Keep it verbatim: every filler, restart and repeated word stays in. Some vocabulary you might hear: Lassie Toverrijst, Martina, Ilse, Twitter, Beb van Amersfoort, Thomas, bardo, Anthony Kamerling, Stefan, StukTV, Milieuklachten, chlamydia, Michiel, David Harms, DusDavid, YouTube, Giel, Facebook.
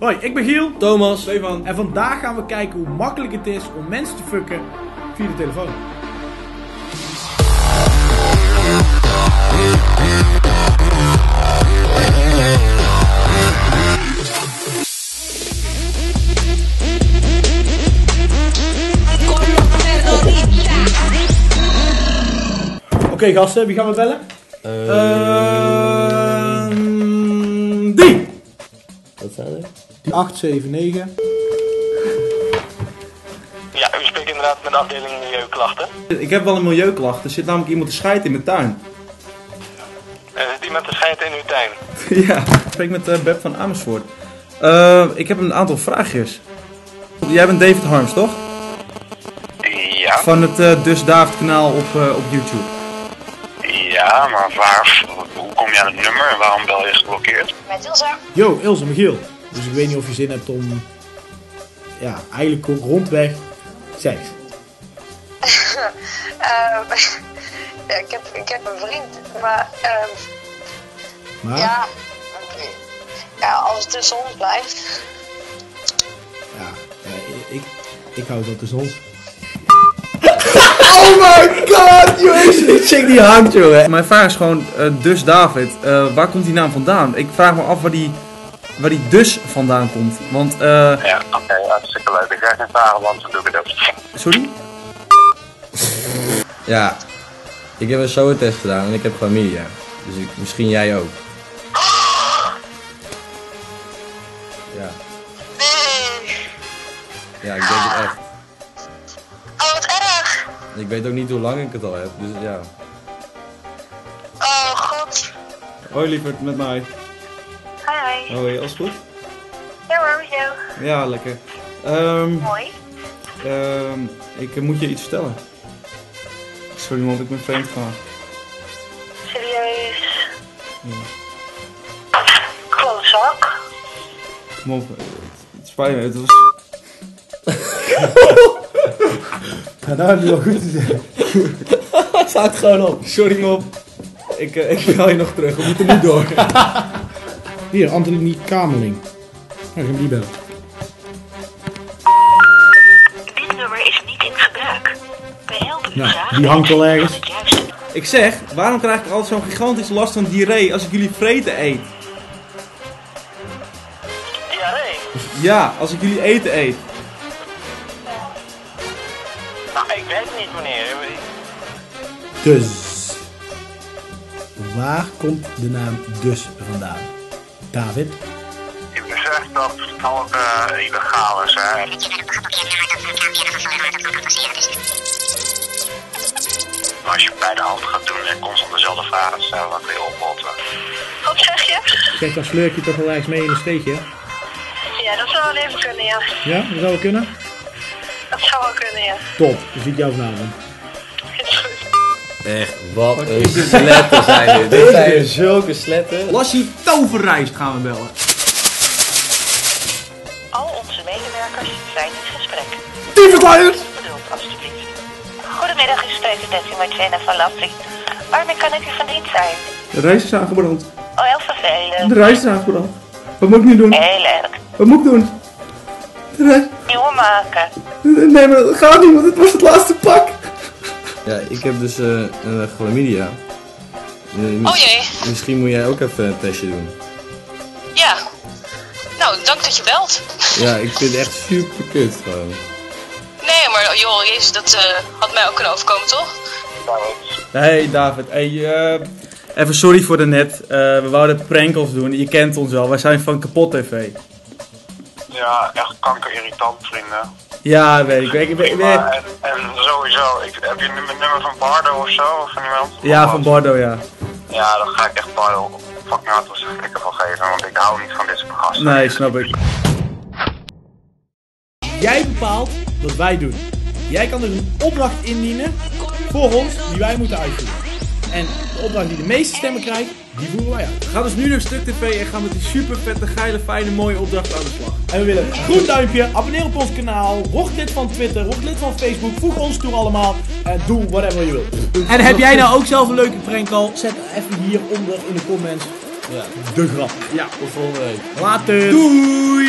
Hoi, ik ben Giel, Thomas, Stefan en vandaag gaan we kijken hoe makkelijk het is om mensen te fucken via de telefoon. Oké okay, gasten, wie gaan we bellen? Uh... Uh... Die! Wat staat er? Die acht zeven negen. Ja, u spreekt inderdaad met de afdeling Milieuklachten. Ik heb wel een milieuklacht, er zit namelijk iemand te scheiden in mijn tuin. Er zit iemand te scheiden in uw tuin? Ja, ik spreek met uh, Beb van Amersfoort. Uh, ik heb een aantal vraagjes. Jij bent David Harms, toch? Ja. Van het uh, DusDavid kanaal op, uh, op YouTube. Ja, maar waar, hoe kom je aan het nummer en waarom bel je geblokkeerd? Met Ilse. Yo, Ilse, Michiel. Dus ik weet niet of je zin hebt om, ja, eigenlijk rondweg seks. uh, ja, ik, heb, ik heb een vriend, maar, uh, maar? Ja, ja, als het tussen ons blijft. Ja, uh, ik, ik hou het wel tussen ons. Oh my god, joh, die chick die hangt, joh. Mijn vraag is gewoon, uh, DusDavid, uh, waar komt die naam vandaan? Ik vraag me af waar die, waar die dus vandaan komt, want eh... Uh... Ja, oké, okay, hartstikke leuk. Ik krijg geen vragen, want dan doe ik het ook. Sorry? Ja, ik heb een S O A-test gedaan en ik heb chlamydia. Dus ik, misschien jij ook. Ja. Ja, ik denk het echt. Ik weet ook niet hoe lang ik het al heb, dus ja. Oh, god. Hoi lieverd, met mij. Hi. Hoi, alles goed? Ja hoor, jou. Ja, lekker. Um, Mooi. Um, ik moet je iets vertellen. Sorry man, ik ben vreemd gegaan. Serieus? Ja. Klootzak. Kom op, het spijt me, het was... Ja, daar heb je wel goed te zeggen. Het staat gewoon op. Sorry mop. Ik, uh, ik bel je nog terug, we moeten niet door. Hier, Anthony Kamerling. Nou, ik ga die bellen. Dit nummer is niet in gebruik. Wij helpen u graag. Die hangt al ergens. Ik zeg, waarom krijg ik altijd zo'n gigantische last van diarree als ik jullie vreten eet? Diarree? Ja, als ik jullie eten eet. Ik weet het niet wanneer. Dus. Waar komt de naam dus vandaan? David? Je beseft dat het ook uh, illegaal is, hè? Maar als je het bij de hand gaat doen en constant dezelfde vragen stellen, dan kun je opbotten. Wat zeg je? Kijk, dan sleur ik je toch wel eens mee in een steekje, hè? Ja, dat zou wel even kunnen, ja. Ja, dat zou wel kunnen? Dat zou wel kunnen, ja. Top, dan zie ik jou vanavond. Echt, wat een sletten zijn dit. Dit zijn zulke sletten. Lassie Toverrijst gaan we bellen. Al onze medewerkers zijn in gesprek. Dievenklaaiers! Geduld, alstublieft. Goedemiddag, u spreekt de dertien Martina van Lassie. Waarmee kan ik u van dienst zijn? De reis is aangebrand. Oh, heel vervelend. De reis is aangebrand. Wat moet ik nu doen? Heel erg. Wat moet ik doen? De reis... Nieuwe maken. Nee, maar dat gaat niet, want dit was het laatste pak. Ja, ik heb dus uh, een chlamydia. Uh, oh jee. Misschien moet jij ook even een testje doen. Ja. Nou, dank dat je belt. Ja, ik vind het echt super kut gewoon. Nee, maar joh, jezus, dat uh, had mij ook kunnen overkomen, toch? Hey David, hey, uh, even sorry voor daarnet. Uh, we wouden prank-offs doen, je kent ons wel. Wij zijn van Kapot T V. Ja, echt kankerirritant, vrienden. Ja, weet ik. ik, ik, ik, ik maar, en, en sowieso, ik, heb je een nummer van Bardo of zo? Of van iemand? Ja, of van Bardo, ja. Ja, dan ga ik echt Bardo fucking hard als ik ervan geven, want ik hou niet van dit soort gasten. Nee, snap ik. Jij bepaalt wat wij doen. Jij kan dus een opdracht indienen voor ons die wij moeten uitvoeren. En de opdracht die de meeste stemmen krijgt, die voeren wij uit. Ga dus nu naar StukTV en ga met die super vette, geile, fijne, mooie opdracht aan de slag. En we willen een groen duimpje, abonneer op ons kanaal, word lid van Twitter, word lid van Facebook, voeg ons toe allemaal. En doe whatever je wilt. En heb jij nou ook zelf een leuke prank al? Zet even hieronder in de comments. Ja. De grap. Ja, tot volgende week. Later. Doei.